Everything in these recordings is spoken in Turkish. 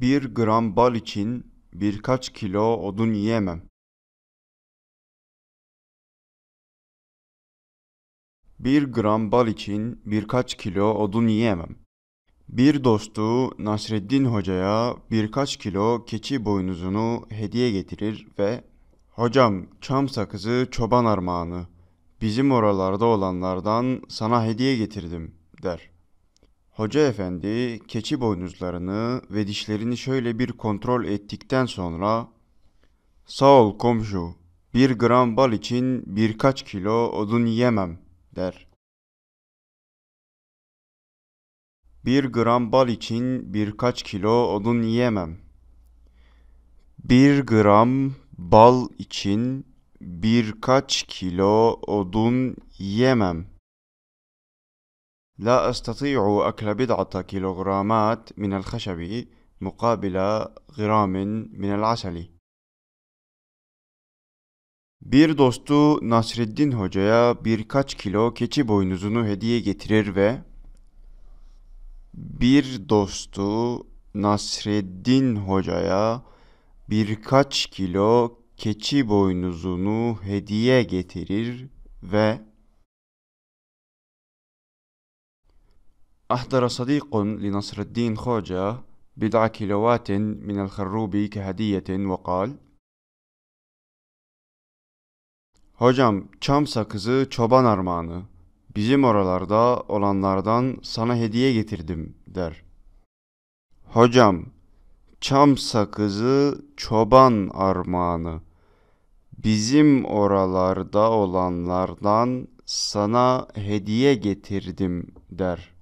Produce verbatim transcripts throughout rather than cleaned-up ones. Bir gram bal için birkaç kilo odun yiyemem. Bir gram bal için birkaç kilo odun yiyemem. Bir dostu Nasreddin Hoca'ya birkaç kilo keçi boynuzunu hediye getirir ve "Hocam, çam sakızı çoban armağanı, bizim oralarda olanlardan sana hediye getirdim" der. Hoca efendi keçi boynuzlarını ve dişlerini şöyle bir kontrol ettikten sonra "Sağ ol komşu, bir gram bal için birkaç kilo odun yiyemem" der. Bir gram bal için birkaç kilo odun yiyemem. Bir gram bal için birkaç kilo odun yiyemem. لا أستطيع أكل بضعة كيلوغرامات من الخشب مقابل غرام من العسل. Bir dostu Nasreddin Hoca'ya birkaç kilo keçi boynuzunu hediye getirir ve Bir dostu Nasreddin Hoca'ya birkaç kilo keçi boynuzunu hediye getirir ve أحضر صديق لنصر خوجة بضع كيلوات من الخروب كهدية وقال "Hocam, çam sakızı çoban armağanı, bizim oralarda olanlardan sana hediye getirdim" der. "Hocam, çam sakızı çoban armağanı, bizim oralarda olanlardan sana hediye getirdim" der.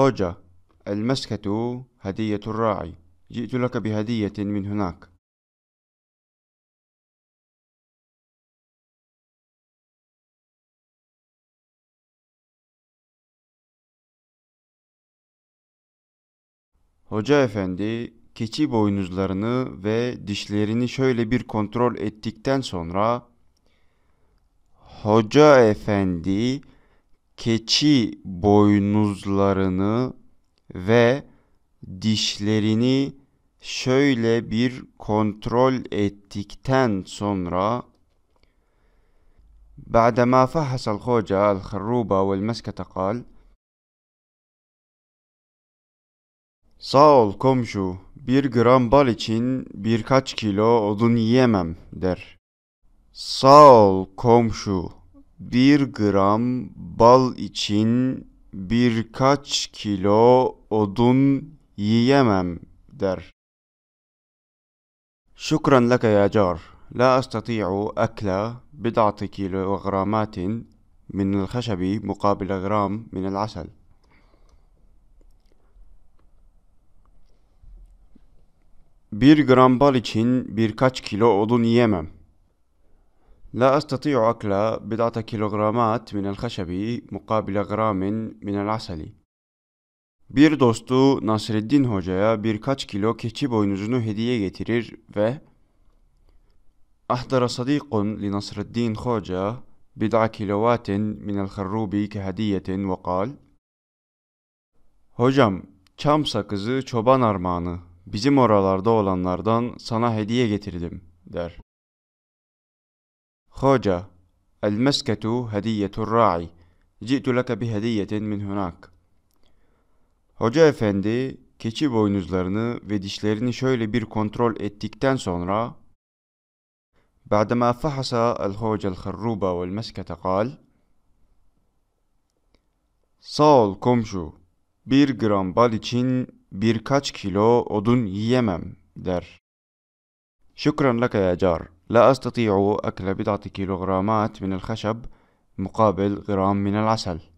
"Hoca, el-mesketu hediyetur ra'i, ji'tu laka bi hediyetin min hunak." Hoca efendi keçi boynuzlarını ve dişlerini şöyle bir kontrol ettikten sonra Hoca efendi keçi boynuzlarını ve dişlerini şöyle bir kontrol ettikten sonra بعدما فحص الخوجة الخروب والمسكة قال "Sağ ol komşu, bir gram bal için birkaç kilo odun yiyemem" der. "Sağ ol komşu, bir gram bal için birkaç kilo odun yiyemem" der. "Şükran laka ya car, la astati'u akla bid'ati kilogramatin minel haşabi mukabile gram minel asal." Bir gram bal için birkaç kilo odun yiyemem. لا أستطيع أكل بضعة كيلوغرامات من الخشب مقابل غرام من العسل. Bir dostu Nasreddin Hoca'ya birkaç kilo keçi boynuzunu hediye getirir ve أحضر صديق لنصرالدين خوجة بضع كيلوات من الخروب كهدية وقال "Hocam, çam sakızı çoban armağanı, bizim oralarda olanlardan sana hediye getirdim" der. "Hoca, el-mesketu hediyetur ra'i, ji'tu laka bi hediyetin min hunak." Hoca efendi keçi boynuzlarını ve dişlerini şöyle bir kontrol ettikten sonra بعدما فحص الخوج الخروب والمسكة قال "Sağ ol komşu, bir gram bal için birkaç kilo odun yiyemem" der. "Şükran laka ya car, la astati'u akla bid'ati kilogramat min el-haşab mukabil gram min el-asal."